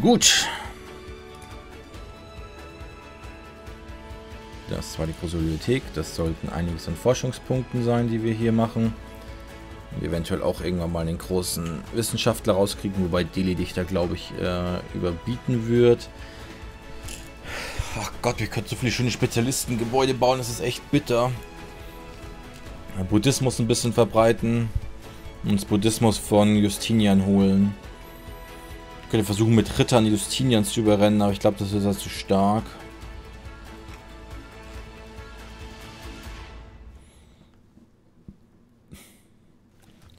Gut. Das war die große Bibliothek. Das sollten einiges an Forschungspunkten sein, die wir hier machen. Und eventuell auch irgendwann mal einen großen Wissenschaftler rauskriegen, wobei Delhi dich da, glaube ich, überbieten wird. Ach Gott, wir könnten so viele schöne Spezialistengebäude bauen, das ist echt bitter. Buddhismus ein bisschen verbreiten. Uns Buddhismus von Justinian holen. Ich könnte versuchen, mit Rittern Justinians zu überrennen, aber ich glaube, das ist halt zu stark.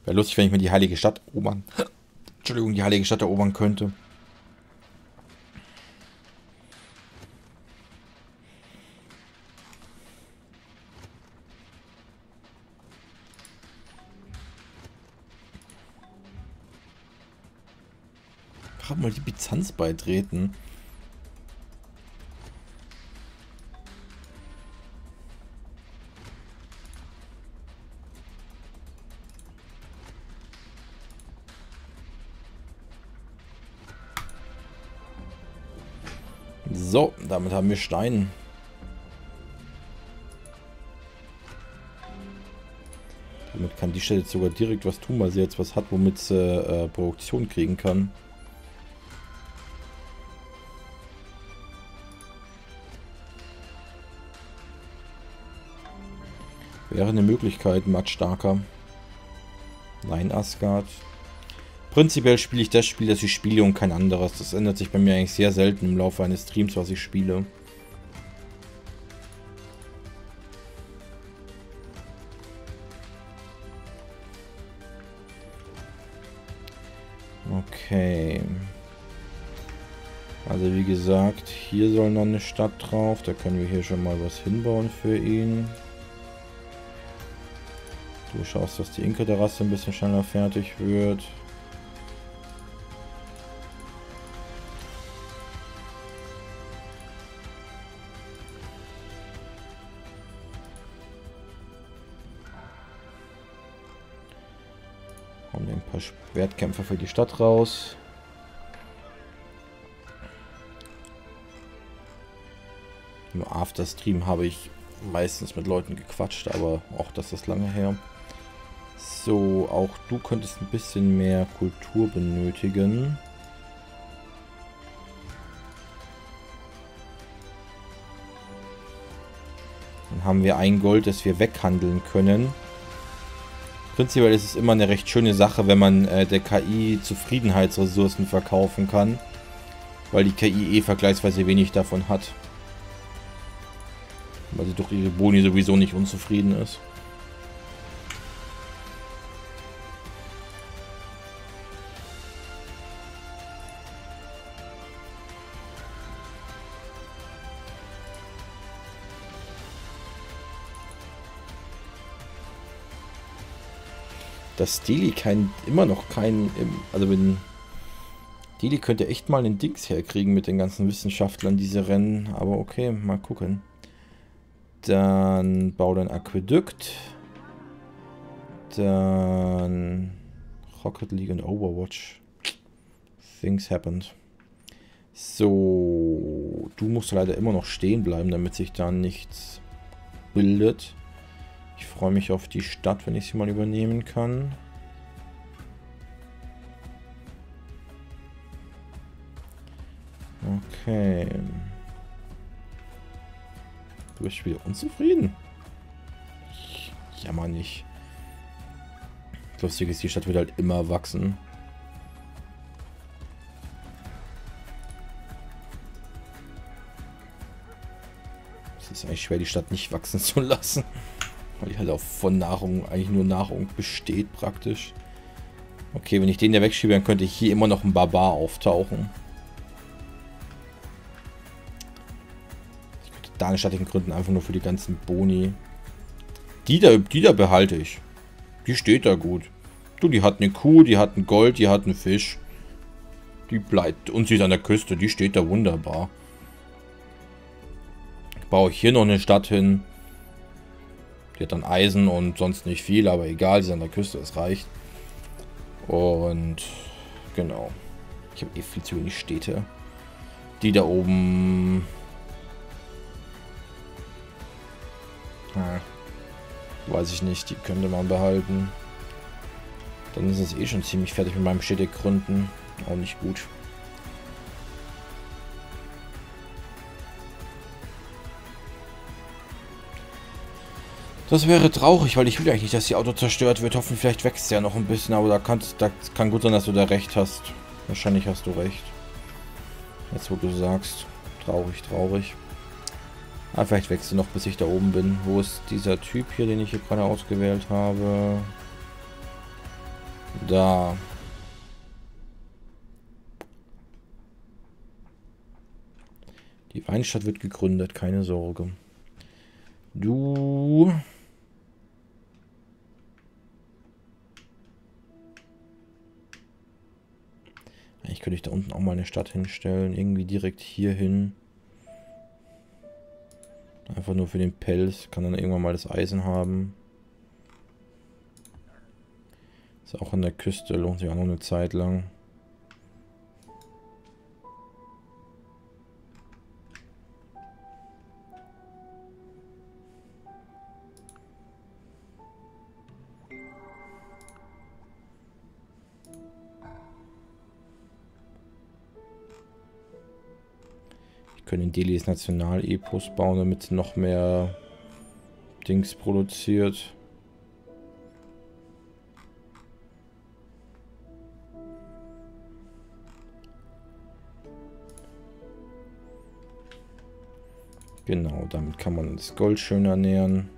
Wäre lustig, wenn ich mir die heilige Stadt erobern. Entschuldigung, die heilige Stadt erobern könnte. Ich hab mal die Byzanz beitreten. So, damit haben wir Stein. Damit kann die Stelle jetzt sogar direkt was tun, weil sie jetzt was hat, womit sie Produktion kriegen kann. Wäre eine Möglichkeit, Matt starker. Nein, Asgard. Prinzipiell spiele ich das Spiel, das ich spiele und kein anderes. Das ändert sich bei mir eigentlich sehr selten im Laufe eines Streams, was ich spiele. Okay. Also wie gesagt, hier soll noch eine Stadt drauf. Da können wir hier schon mal was hinbauen für ihn. Du schaust, dass die Inka-Terrasse ein bisschen schneller fertig wird. Schwertkämpfer für die Stadt raus. Im Afterstream habe ich meistens mit Leuten gequatscht, aber auch das ist lange her. So, auch du könntest ein bisschen mehr Kultur benötigen. Dann haben wir ein Gold, das wir weghandeln können. Prinzipiell ist es immer eine recht schöne Sache, wenn man der KI Zufriedenheitsressourcen verkaufen kann, weil die KI eh vergleichsweise wenig davon hat, weil sie durch ihre Boni sowieso nicht unzufrieden ist. Dass Delhi immer noch kein... Also wenn... Delhi könnte echt mal einen Dings herkriegen mit den ganzen Wissenschaftlern, diese Rennen. Aber okay, mal gucken. Dann bau ein Aquädukt. Dann... Rocket League und Overwatch. Things happened. So... Du musst leider immer noch stehen bleiben, damit sich da nichts bildet. Ich freue mich auf die Stadt, wenn ich sie mal übernehmen kann. Okay. Du bist wieder unzufrieden? Jammer nicht. Lustig ist, die Stadt wird halt immer wachsen. Es ist eigentlich schwer, die Stadt nicht wachsen zu lassen. Weil ich halt auch von Nahrung, eigentlich nur Nahrung besteht praktisch. Okay, wenn ich den da wegschiebe, dann könnte ich hier immer noch ein Barbar auftauchen. Ich könnte da in stattlichen Gründen einfach nur für die ganzen Boni. Die da behalte ich. Die steht da gut. Du, die hat eine Kuh, die hat ein Gold, die hat einen Fisch. Die bleibt, und sie ist an der Küste, die steht da wunderbar. Ich baue hier noch eine Stadt hin. Die hat dann Eisen und sonst nicht viel, aber egal, sie ist an der Küste, es reicht. Und genau. Ich habe eh viel zu wenig Städte. Die da oben. Ja, weiß ich nicht, die könnte man behalten. Dann ist es eh schon ziemlich fertig mit meinem Städtegründen. Auch nicht gut. Das wäre traurig, weil ich will eigentlich nicht, dass die Auto zerstört wird. Hoffen, vielleicht wächst ja noch ein bisschen, aber da kann gut sein, dass du da recht hast. Wahrscheinlich hast du recht. Jetzt, wo du sagst. Traurig, traurig. Aber vielleicht wächst du noch, bis ich da oben bin. Wo ist dieser Typ hier, den ich hier gerade ausgewählt habe? Da. Die Weinstadt wird gegründet, keine Sorge. Du... Eigentlich könnte ich da unten auch mal eine Stadt hinstellen. Irgendwie direkt hier hin. Einfach nur für den Pelz. Kann dann irgendwann mal das Eisen haben. Ist auch an der Küste. Lohnt sich auch noch eine Zeit lang. In Delhi ist Nationalepos bauen, damit noch mehr Dings produziert. Genau, damit kann man das Gold schön ernähren.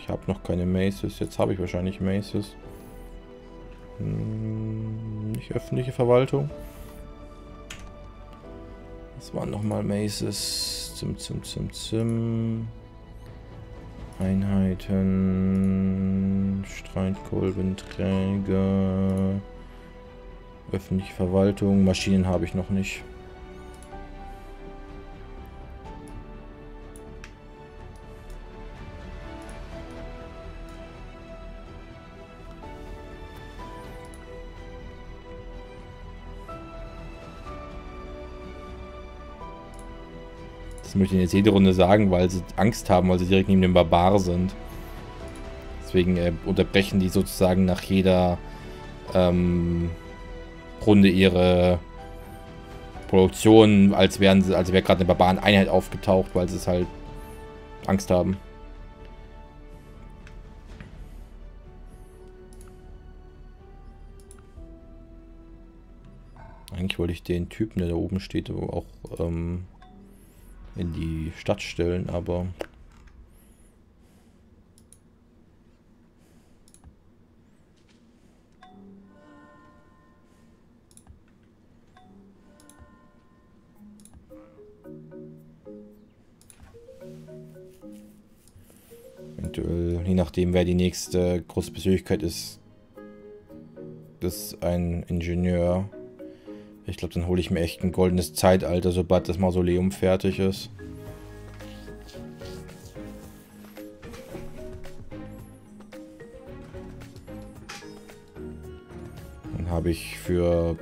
Ich habe noch keine Maces, jetzt habe ich wahrscheinlich Maces. Nicht öffentliche Verwaltung. Das waren nochmal Maces. Einheiten. Streitkolbenträger. Öffentliche Verwaltung. Maschinen habe ich noch nicht. Das möchte ich jetzt jede Runde sagen, weil sie Angst haben, weil sie direkt neben dem Barbar sind. Deswegen unterbrechen die sozusagen nach jeder Runde ihre Produktion, als wäre gerade eine Barbaren-Einheit aufgetaucht, weil sie es halt Angst haben. Eigentlich wollte ich den Typen, der da oben steht, auch in die Stadt stellen, aber eventuell, je nachdem wer die nächste große Persönlichkeit ist, ist ein Ingenieur. Ich glaube, dann hole ich mir echt ein goldenes Zeitalter, sobald das Mausoleum fertig ist. Dann habe ich für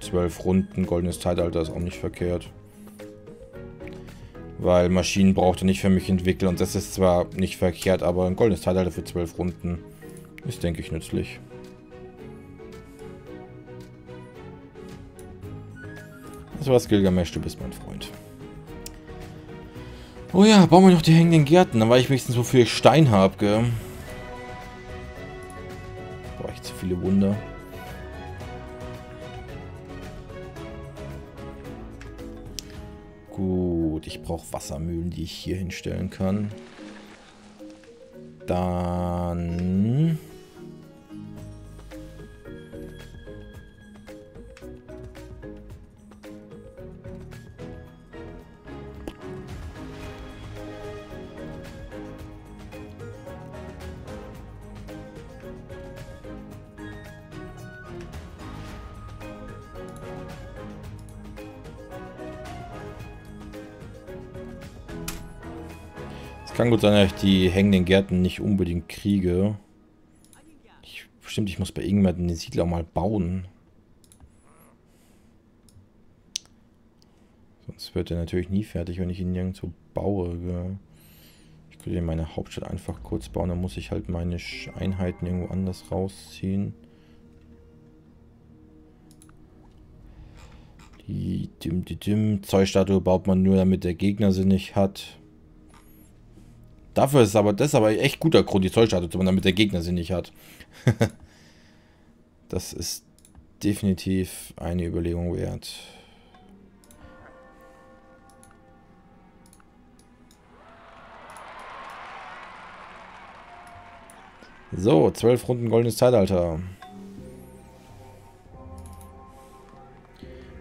12 Runden goldenes Zeitalter, ist auch nicht verkehrt. Weil Maschinen brauchte nicht für mich entwickeln und das ist zwar nicht verkehrt, aber ein goldenes Zeitalter für 12 Runden ist, denke ich, nützlich. Das war's, Gilgamesch, du bist mein Freund. Oh ja, bauen wir noch die hängenden Gärten. Dann weiß ich wenigstens, wofür ich Stein habe, gell? Boah, echt zu viele Wunder. Gut, ich brauche Wassermühlen, die ich hier hinstellen kann. Dann... Kann gut sein, dass ich die hängenden Gärten nicht unbedingt kriege. Stimmt, ich muss bei irgendjemandem den Siedler mal bauen. Sonst wird er natürlich nie fertig, wenn ich ihn nirgendwo baue. Gell? Ich könnte in meine Hauptstadt einfach kurz bauen, dann muss ich halt meine Einheiten irgendwo anders rausziehen. Die Zeugstatue baut man nur, damit der Gegner sie nicht hat. Dafür ist aber das aber echt guter Grund, die Zollstatue zu machen, damit der Gegner sie nicht hat. Das ist definitiv eine Überlegung wert. So, 12 Runden goldenes Zeitalter.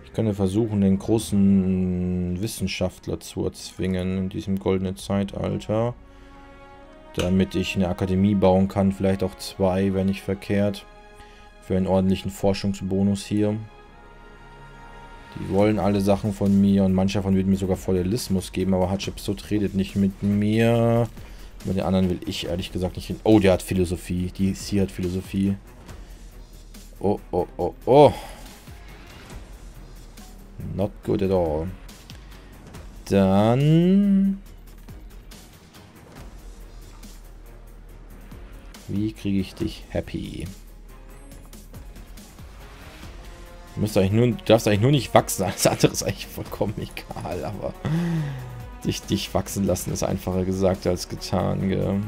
Ich könnte versuchen, den großen Wissenschaftler zu erzwingen in diesem goldenen Zeitalter. Damit ich eine Akademie bauen kann, vielleicht auch 2, wenn nicht verkehrt, für einen ordentlichen Forschungsbonus hier. Die wollen alle Sachen von mir und manche davon wird mir sogar Feudalismus geben, aber Hatschepsut redet nicht mit mir. Mit den anderen will ich ehrlich gesagt nicht hin. Oh, der hat Philosophie. Die sie hat Philosophie. Oh, oh, oh, oh. Not good at all. Dann... Wie kriege ich dich happy? Du darfst eigentlich nur nicht wachsen, alles andere ist eigentlich vollkommen egal, aber dich wachsen lassen ist einfacher gesagt als getan. Gell?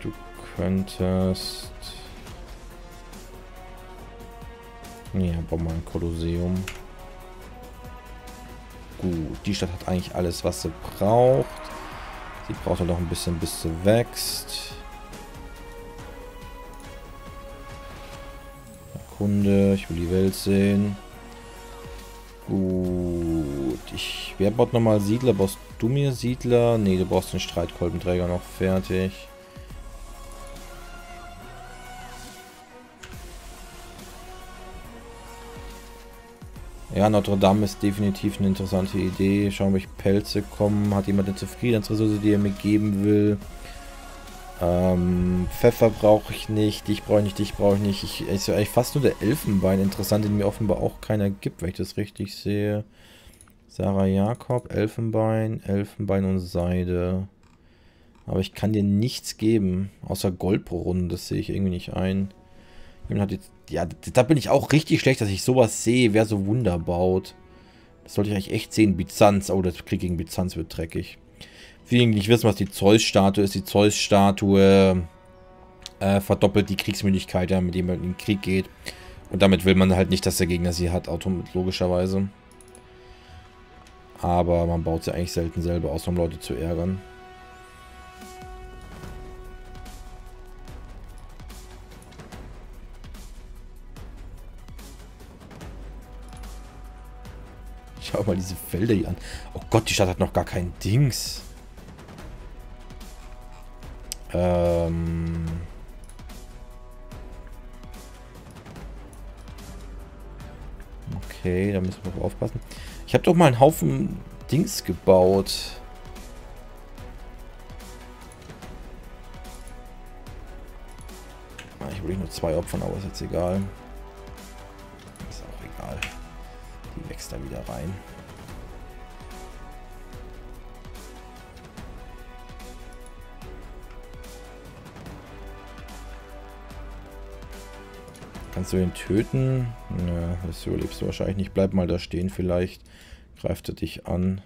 Du könntest... Ja, bau mal ein Kolosseum. Gut, die Stadt hat eigentlich alles, was sie braucht. Sie braucht halt noch ein bisschen, bis sie wächst. Erkunde, ich will die Welt sehen. Gut. Wer baut nochmal Siedler? Brauchst du mir Siedler? Ne, du brauchst den Streitkolbenträger noch fertig. Ja, Notre Dame ist definitiv eine interessante Idee. Schauen, welche Pelze kommen. Hat jemand eine Zufriedenheitsressource, die er mir geben will? Pfeffer brauche ich nicht. Dich brauche ich nicht, dich brauche ich nicht. Ich eigentlich fast nur der Elfenbein. Interessant, den mir offenbar auch keiner gibt, wenn ich das richtig sehe. Sarah Jakob, Elfenbein, Elfenbein und Seide. Aber ich kann dir nichts geben. Außer Gold pro Runde, das sehe ich irgendwie nicht ein. Jemand hat jetzt... Ja, da bin ich auch richtig schlecht, dass ich sowas sehe, wer so Wunder baut. Das sollte ich eigentlich echt sehen. Byzanz, oh, der Krieg gegen Byzanz wird dreckig. Für diejenigen, die nicht wissen, was die Zeus-Statue ist. Die Zeus-Statue verdoppelt die Kriegsmüdigkeit, ja, mit dem man in den Krieg geht. Und damit will man halt nicht, dass der Gegner sie hat, logischerweise. Aber man baut sie eigentlich selten selber aus, um Leute zu ärgern. Schau mal diese Felder hier an. Oh Gott, die Stadt hat noch gar kein Dings. Okay, da müssen wir drauf aufpassen. Ich habe doch mal einen Haufen Dings gebaut. Ich wollte nur 2 opfern, aber ist jetzt egal. Ist auch egal. Die wächst da wieder rein. Kannst du ihn töten? Na, das überlebst du wahrscheinlich nicht. Bleib mal da stehen, vielleicht greift er dich an.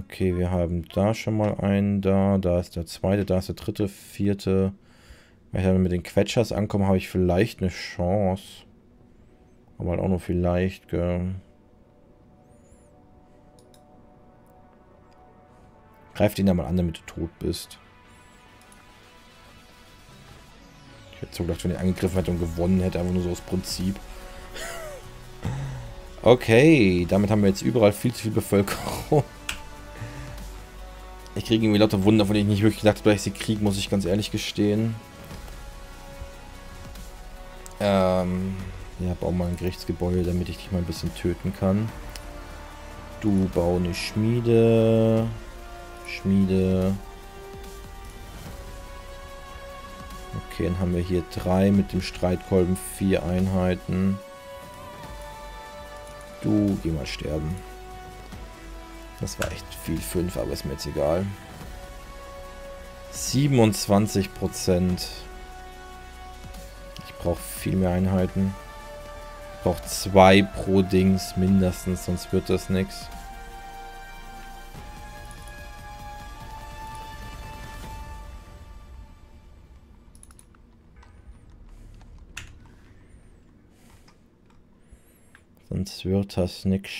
Okay, wir haben da schon mal einen da. Da ist der zweite, da ist der dritte, vierte. Wenn ich dann mit den Quetschers ankomme, habe ich vielleicht eine Chance. Aber halt auch nur vielleicht, gell. Greif den da mal an, damit du tot bist. Ich hätte so gedacht, wenn er angegriffen hätte und gewonnen hätte, einfach nur so aus Prinzip. Okay, damit haben wir jetzt überall viel zu viel Bevölkerung. Ich kriege irgendwie lauter Wunder, von denen ich nicht wirklich gedacht habe, dass ich sie kriege, muss ich ganz ehrlich gestehen. Ja, bau mal ein Gerichtsgebäude, damit ich dich mal ein bisschen töten kann. Du bau eine Schmiede. Schmiede. Okay, dann haben wir hier 3 mit dem Streitkolben, 4 Einheiten. Du, geh mal sterben. Das war echt viel, 5, aber ist mir jetzt egal. 27%. Ich brauche viel mehr Einheiten. Ich brauche 2 pro Dings mindestens, sonst wird das nichts. Sonst wird das nix.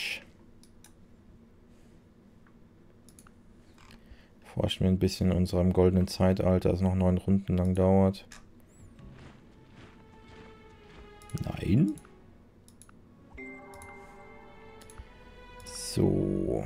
Forschen wir ein bisschen in unserem goldenen Zeitalter, das noch 9 Runden lang dauert. Nein. So.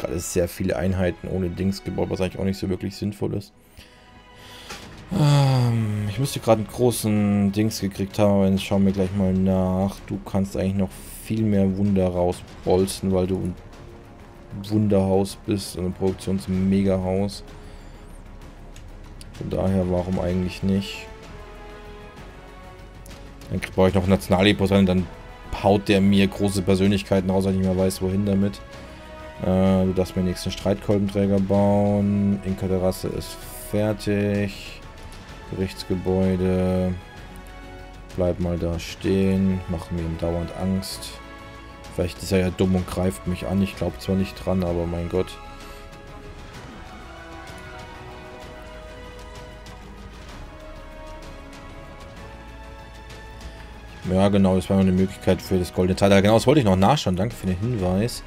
Gerade sehr viele Einheiten ohne Dings gebaut, was eigentlich auch nicht so wirklich sinnvoll ist. Ich müsste gerade einen großen Dings gekriegt haben, aber jetzt schauen wir gleich mal nach. Du kannst eigentlich noch viel mehr Wunder rausbolzen, weil du ein Wunderhaus bist und ein Produktionsmegahaus. Von daher, warum eigentlich nicht? Dann brauche ich noch Nationalepos ein, dann haut der mir große Persönlichkeiten raus, weil ich nicht mehr weiß, wohin damit. Du darfst mir den nächsten Streitkolbenträger bauen. Inka-Terrasse ist fertig. Gerichtsgebäude. Bleib mal da stehen. Mach mir dauernd Angst. Vielleicht ist er ja dumm und greift mich an. Ich glaube zwar nicht dran, aber mein Gott. Ja genau, das war noch eine Möglichkeit für das goldene Teil. Genau, das wollte ich noch nachschauen. Danke für den Hinweis.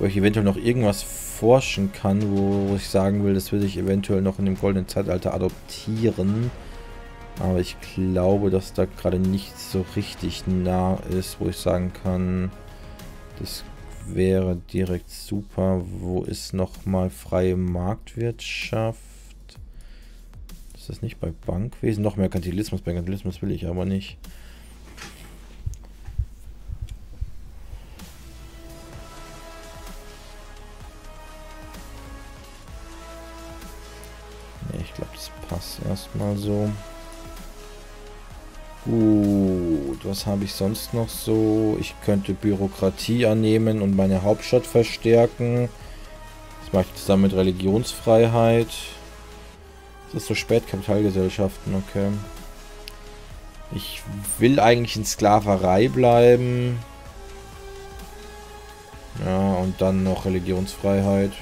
Ob ich eventuell noch irgendwas forschen kann, wo ich sagen will, das würde ich eventuell noch in dem goldenen Zeitalter adoptieren. Aber ich glaube, dass da gerade nichts so richtig nah ist, wo ich sagen kann, das wäre direkt super. Wo ist nochmal freie Marktwirtschaft? Ist das nicht bei Bankwesen? Noch mehr Kantilismus. Bei Kantilismus will ich aber nicht. Ich glaube, das passt erstmal so. Gut, was habe ich sonst noch so? Ich könnte Bürokratie annehmen und meine Hauptstadt verstärken. Das mache ich zusammen mit Religionsfreiheit. Das ist so spät, Kapitalgesellschaften, okay. Ich will eigentlich in Sklaverei bleiben. Ja, und dann noch Religionsfreiheit.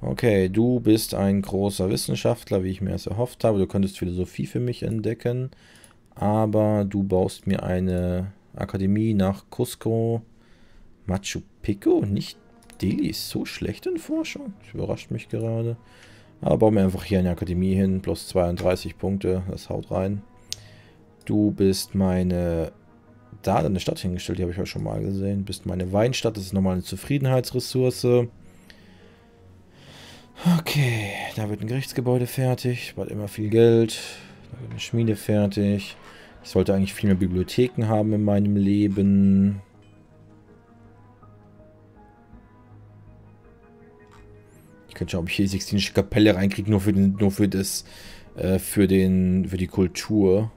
Okay, du bist ein großer Wissenschaftler, wie ich mir erst erhofft habe. Du könntest Philosophie für mich entdecken, aber du baust mir eine Akademie nach Cusco. Machu Picchu, nicht Delhi, ist so schlecht in Forschung. Das überrascht mich gerade. Aber bauen wir einfach hier eine Akademie hin, plus 32 Punkte, das haut rein. Du bist meine... Da hat eine Stadt hingestellt, die habe ich ja schon mal gesehen. Du bist meine Weinstadt, das ist nochmal eine Zufriedenheitsressource. Okay, da wird ein Gerichtsgebäude fertig, war immer viel Geld, da wird eine Schmiede fertig. Ich sollte eigentlich viel mehr Bibliotheken haben in meinem Leben. Ich könnte schauen, ob ich hier die Sixtinische Kapelle reinkriege, nur für die Kultur.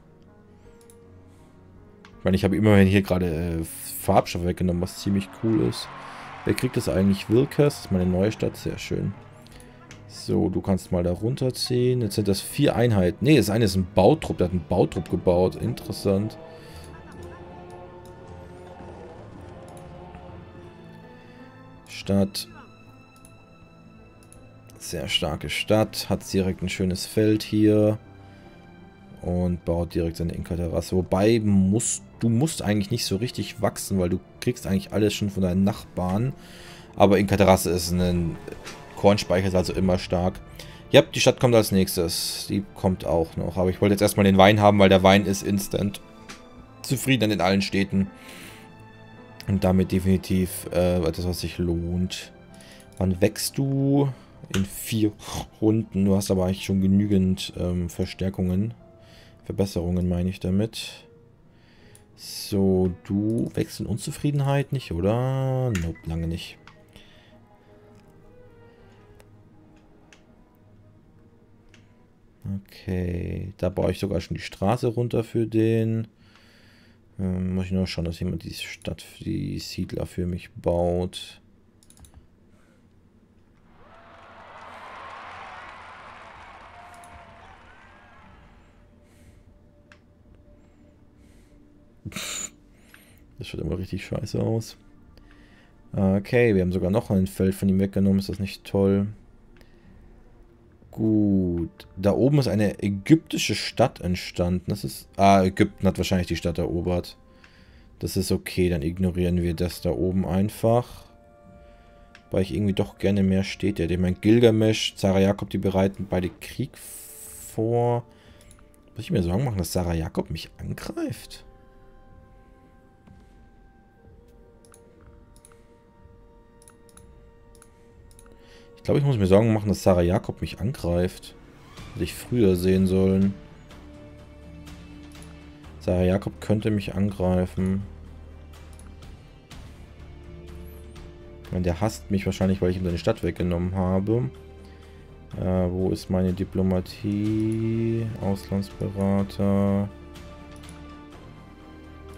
Ich meine, ich habe immerhin hier gerade Farbstoff weggenommen, was ziemlich cool ist. Wer kriegt das eigentlich? Wilkes, das ist meine neue Stadt, sehr schön. So, du kannst mal da runterziehen. Jetzt sind das 4 Einheiten. Ne, das eine ist ein Bautrupp. Der hat einen Bautrupp gebaut. Interessant. Stadt. Sehr starke Stadt. Hat direkt ein schönes Feld hier. Und baut direkt seine Inka-Terrasse. Wobei, du musst eigentlich nicht so richtig wachsen, weil du kriegst eigentlich alles schon von deinen Nachbarn. Aber Inka-Terrasse ist ein... Kornspeicher ist also immer stark. Ja, die Stadt kommt als nächstes. Die kommt auch noch. Aber ich wollte jetzt erstmal den Wein haben, weil der Wein ist instant zufrieden in allen Städten. Und damit definitiv etwas, was sich lohnt. Wann wächst du? In 4 Runden. Du hast aber eigentlich schon genügend Verstärkungen. Verbesserungen meine ich damit. So, du wächst in Unzufriedenheit nicht, oder? Nope, lange nicht. Okay, da baue ich sogar schon die Straße runter für den. Muss ich nur schauen, dass jemand die Stadt, die Siedler für mich baut. Das schaut immer richtig scheiße aus. Okay, wir haben sogar noch ein Feld von ihm weggenommen. Ist das nicht toll? Gut. Da oben ist eine ägyptische Stadt entstanden. Das ist... Ah, Ägypten hat wahrscheinlich die Stadt erobert. Das ist okay, dann ignorieren wir das da oben einfach. Weil ich irgendwie doch gerne mehr Städte hätte. Ich meine, Gilgamesch, Sarah Jakob, die bereiten beide Krieg vor. Muss ich mir Sorgen machen, dass Sarah Jakob mich angreift? Ich glaube, ich muss mir Sorgen machen, dass Sarah Jakob mich angreift. Hätte ich früher sehen sollen. Sarah Jakob könnte mich angreifen. Ich meine, der hasst mich wahrscheinlich, weil ich ihm seine Stadt weggenommen habe. Wo ist meine Diplomatie? Auslandsberater.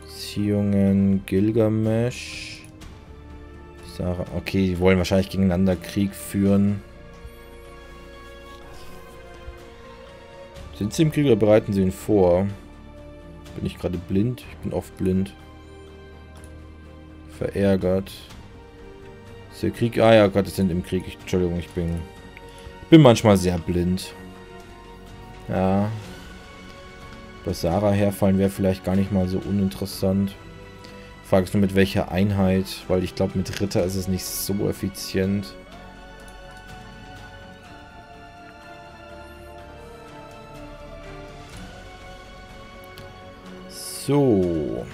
Beziehungen. Gilgamesch. Okay, die wollen wahrscheinlich gegeneinander Krieg führen. Sind sie im Krieg oder bereiten sie ihn vor? Bin ich gerade blind? Ich bin oft blind. Verärgert. Ist der Krieg? Ah ja, Gott, es sind im Krieg. Entschuldigung, ich bin manchmal sehr blind. Ja. Dass Sarah herfallen wäre vielleicht gar nicht mal so uninteressant. Frage ist nur, mit welcher Einheit, weil ich glaube, mit Ritter ist es nicht so effizient. So.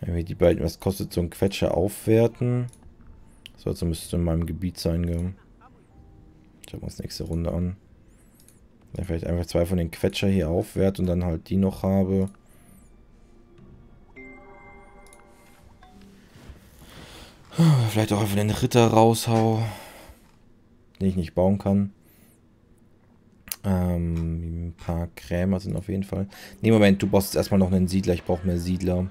Wenn wir die beiden, was kostet so ein Quetscher, aufwerten. So, also müsste in meinem Gebiet sein. Gell? Schauen wir uns nächste Runde an. Wenn ich vielleicht einfach 2 von den Quetscher hier aufwerte und dann halt die noch habe. Vielleicht auch einfach den Ritter raushau. Den ich nicht bauen kann. Ein paar Krämer sind auf jeden Fall. Ne, Moment, du baust jetzt erstmal noch einen Siedler. Ich brauche mehr Siedler.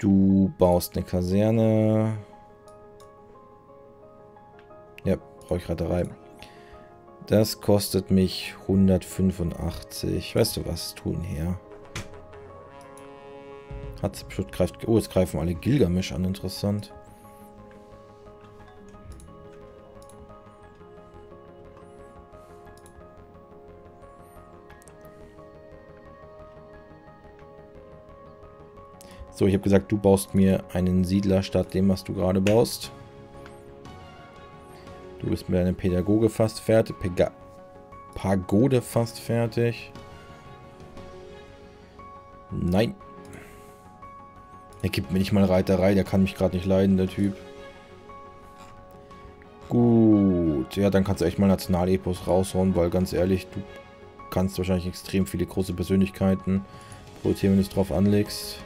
Du baust eine Kaserne. Ja, brauche ich Reiterei. Das kostet mich 185. Weißt du was? Tun her. Hatschepsut greift... Oh, jetzt greifen alle Gilgamesch an. Interessant. So, ich habe gesagt, du baust mir einen Siedler statt dem, was du gerade baust. Du bist mit deiner Pädagoge fast fertig. Pagode fast fertig. Nein. Er gibt mir nicht mal Reiterei, der kann mich gerade nicht leiden, der Typ. Gut. Ja, dann kannst du echt mal Nationalepos raushauen, weil ganz ehrlich, du kannst wahrscheinlich extrem viele große Persönlichkeiten produzieren, wenn du es drauf anlegst.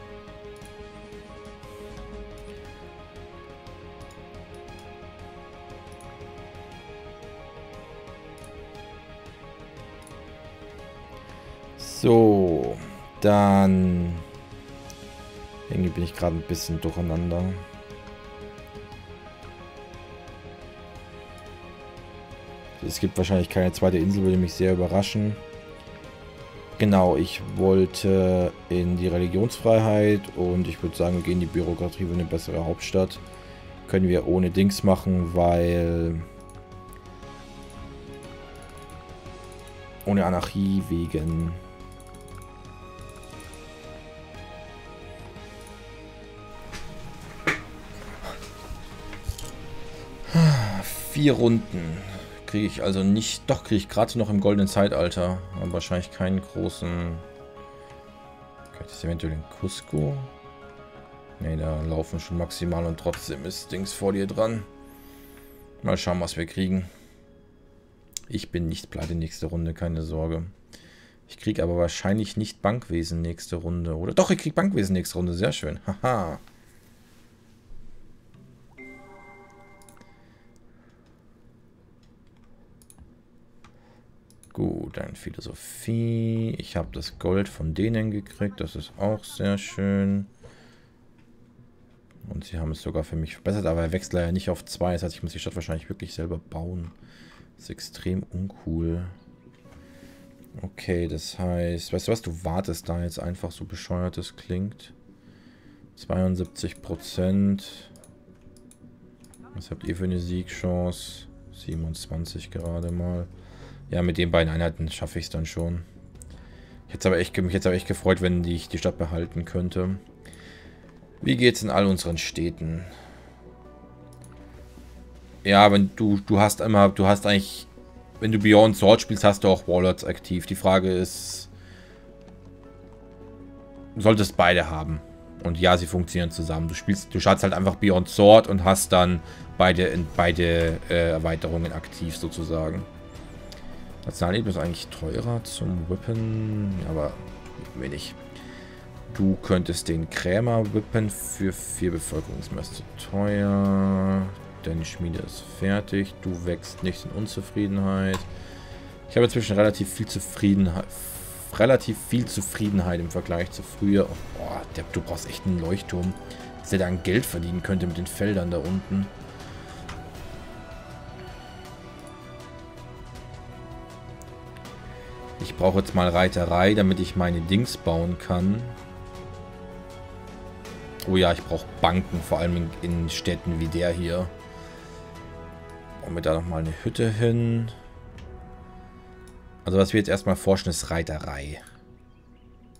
So, dann... Irgendwie bin ich gerade ein bisschen durcheinander. Es gibt wahrscheinlich keine zweite Insel, würde mich sehr überraschen. Genau, ich wollte in die Religionsfreiheit und ich würde sagen, wir gehen in die Bürokratie für eine bessere Hauptstadt. Können wir ohne Dings machen, weil... ohne Anarchie wegen... vier Runden kriege ich also nicht. Doch, kriege ich gerade noch im goldenen Zeitalter. Aber wahrscheinlich keinen großen. Könnte es eventuell in Cusco? Ne, da laufen schon maximal und trotzdem ist Dings vor dir dran. Mal schauen, was wir kriegen. Ich bin nicht pleite nächste Runde, keine Sorge. Ich kriege aber wahrscheinlich nicht Bankwesen nächste Runde, oder? Doch, ich kriege Bankwesen nächste Runde, sehr schön. Haha. Gut, dann Philosophie. Ich habe das Gold von denen gekriegt. Das ist auch sehr schön. Und sie haben es sogar für mich verbessert. Aber er wechselt leider nicht auf 2. Das heißt, ich muss die Stadt wahrscheinlich wirklich selber bauen. Das ist extrem uncool. Okay, das heißt... weißt du was? Du wartest da jetzt einfach, so bescheuert es klingt. 72%. Was habt ihr für eine Siegchance? 27 gerade mal. Ja, mit den beiden Einheiten schaffe ich es dann schon. Ich hätte mich jetzt aber echt gefreut, wenn ich die Stadt behalten könnte. Wie geht's in all unseren Städten? Ja, wenn du Beyond Sword spielst, hast du auch Warlords aktiv. Die Frage ist, du solltest beide haben. Und ja, sie funktionieren zusammen. Du startest halt einfach Beyond Sword und hast dann beide Erweiterungen aktiv sozusagen. Nationalebene ist eigentlich teurer zum Whippen, aber wenig. Du könntest den Krämer whippen für 4 Bevölkerungsmasse zu teuer. Deine Schmiede ist fertig. Du wächst nicht in Unzufriedenheit. Ich habe inzwischen relativ viel Zufriedenheit im Vergleich zu früher. Oh, boah, du brauchst echt einen Leuchtturm, dass der dann Geld verdienen könnte mit den Feldern da unten. Ich brauche jetzt mal Reiterei, damit ich meine Dings bauen kann. Oh ja, ich brauche Banken, vor allem in Städten wie der hier. Bauen wir da nochmal eine Hütte hin. Also was wir jetzt erstmal forschen, ist Reiterei.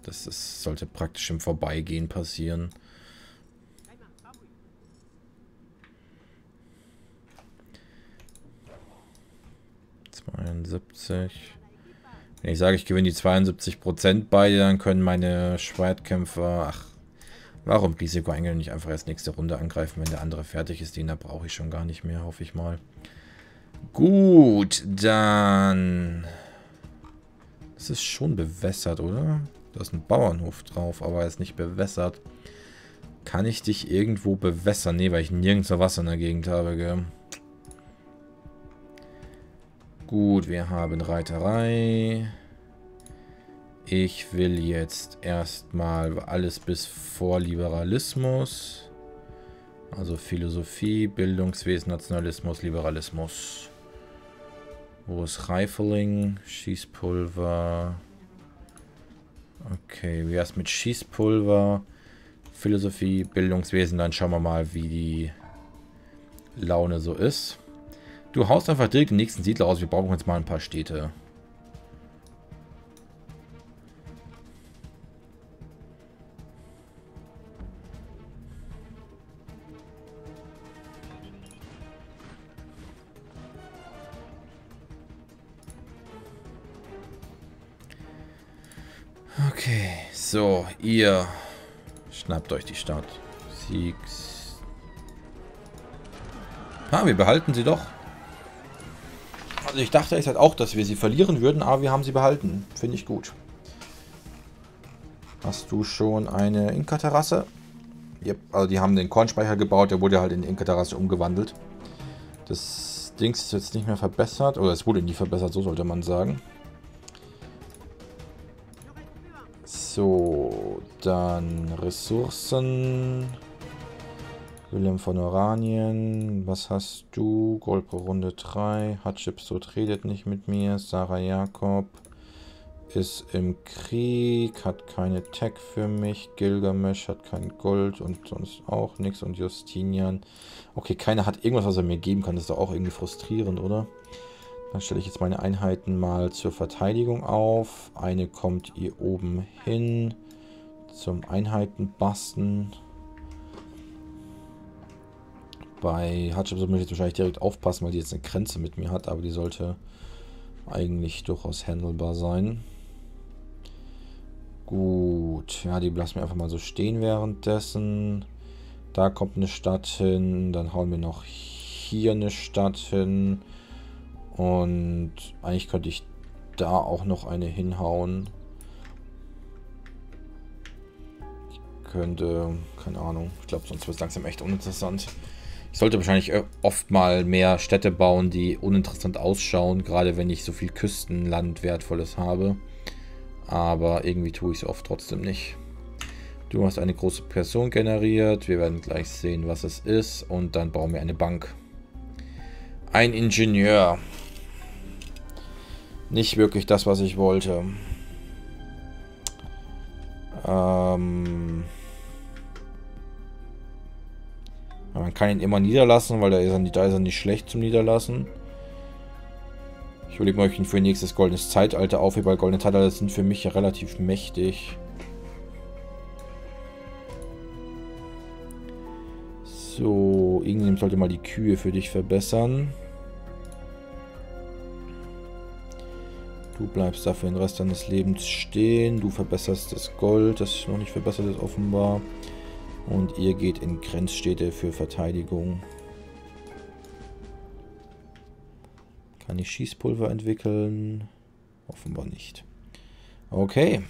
Das sollte praktisch im Vorbeigehen passieren. Wenn ich sage, ich gewinne die 72% beide, dann können meine Schwertkämpfer... ach, warum Risiko eingehen und nicht einfach erst nächste Runde angreifen, wenn der andere fertig ist? Den da brauche ich schon gar nicht mehr, hoffe ich mal. Gut, dann... das ist schon bewässert, oder? Da ist ein Bauernhof drauf, aber er ist nicht bewässert. Kann ich dich irgendwo bewässern? Nee, weil ich nirgends Wasser in der Gegend habe, gell? Gut, wir haben Reiterei. Ich will jetzt erstmal alles bis vor Liberalismus. Also Philosophie, Bildungswesen, Nationalismus, Liberalismus. Wo ist Rifling? Schießpulver. Okay, wie wär's mit Schießpulver? Philosophie, Bildungswesen, dann schauen wir mal, wie die Laune so ist. Du haust einfach direkt den nächsten Siedler aus. Wir brauchen jetzt mal ein paar Städte. Okay, so, ihr schnappt euch die Stadt. Siegs. Ah, wir behalten sie doch. Also ich dachte jetzt halt auch, dass wir sie verlieren würden, aber wir haben sie behalten. Finde ich gut. Hast du schon eine Inka-Terrasse? Yep. Also die haben den Kornspeicher gebaut, der wurde halt in Inka-Terrasse umgewandelt. Das Ding ist jetzt nicht mehr verbessert, oder es wurde nie verbessert, so sollte man sagen. So, dann Ressourcen. William von Oranien, was hast du? Golpe Runde 3, Hatschepsut redet nicht mit mir, Sarah Jakob ist im Krieg, hat keine Tech für mich, Gilgamesch hat kein Gold und sonst auch nichts und Justinian. Okay, keiner hat irgendwas, was er mir geben kann, das ist doch auch irgendwie frustrierend, oder? Dann stelle ich jetzt meine Einheiten mal zur Verteidigung auf. Eine kommt hier oben hin zum Einheitenbasten. Bei Hatschepsut muss ich jetzt wahrscheinlich direkt aufpassen, weil die jetzt eine Grenze mit mir hat, aber die sollte eigentlich durchaus handelbar sein. Gut, ja, die lassen wir einfach mal so stehen währenddessen. Da kommt eine Stadt hin, dann hauen wir noch hier eine Stadt hin. Und eigentlich könnte ich da auch noch eine hinhauen. Ich könnte, keine Ahnung, ich glaube, sonst wird es langsam echt uninteressant. Ich sollte wahrscheinlich oft mal mehr Städte bauen, die uninteressant ausschauen, gerade wenn ich so viel Küstenland Wertvolles habe. Aber irgendwie tue ich es oft trotzdem nicht. Du hast eine große Person generiert, wir werden gleich sehen, was es ist. Und dann bauen wir eine Bank. Ein Ingenieur. Nicht wirklich das, was ich wollte. Man kann ihn immer niederlassen, weil da ist er nicht schlecht zum Niederlassen. Ich überlege mal, ob ich ihn für nächstes goldenes Zeitalter aufhebe, weil goldene Zeitalter sind für mich ja relativ mächtig. So, irgendjemand sollte mal die Kühe für dich verbessern. Du bleibst dafür den Rest deines Lebens stehen. Du verbesserst das Gold, das noch nicht verbessert ist offenbar. Und ihr geht in Grenzstädte für Verteidigung. Kann ich Schießpulver entwickeln? Offenbar nicht. Okay.